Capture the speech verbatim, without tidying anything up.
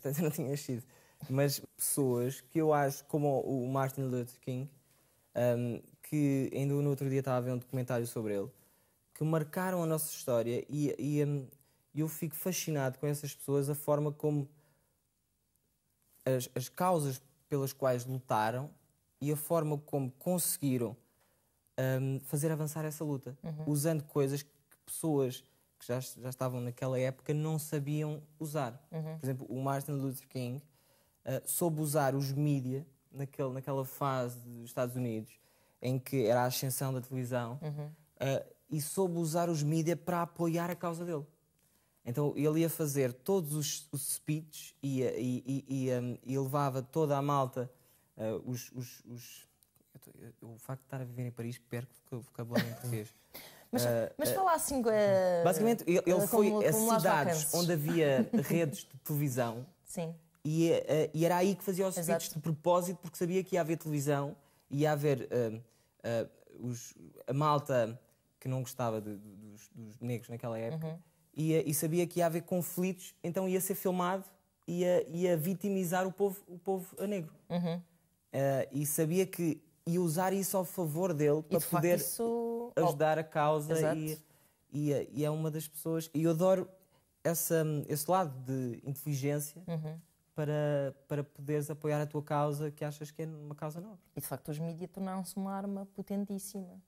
portanto eu não tinha nascido. Mas pessoas que eu acho, como o Martin Luther King, um, que ainda no outro dia estava a ver um documentário sobre ele, que marcaram a nossa história e, e um, eu fico fascinado com essas pessoas, a forma como as, as causas pelas quais lutaram e a forma como conseguiram um, fazer avançar essa luta, uhum. usando coisas que pessoas que já, já estavam naquela época não sabiam usar. Uhum. Por exemplo, o Martin Luther King Uh, soube usar os mídia naquele, naquela fase dos Estados Unidos em que era a ascensão da televisão, uhum. uh, e soube usar os mídia para apoiar a causa dele. Então ele ia fazer todos os, os speeches e, e, e, e, um, e levava toda a malta, uh, os, os, os... Eu tô, eu, o facto de estar a viver em Paris perco o vocabulário em português. Mas, uh, mas fala assim... Uh, basicamente ele, ele como, foi como a cidades onde havia redes de televisão. Sim. E, uh, e era aí que fazia os speeches de propósito, porque sabia que ia haver televisão, ia haver uh, uh, os, a malta que não gostava de, de, dos, dos negros naquela época, uhum. e, e sabia que ia haver conflitos, então ia ser filmado e ia, ia vitimizar o povo, o povo negro. Uhum. Uh, e sabia que ia usar isso ao favor dele para poder isso... ajudar a causa. E, e, e é uma das pessoas... E eu adoro essa, esse lado de inteligência, uhum. Para, para poderes apoiar a tua causa, que achas que é uma causa nobre. E, de facto, os mídias tornaram-se uma arma potentíssima.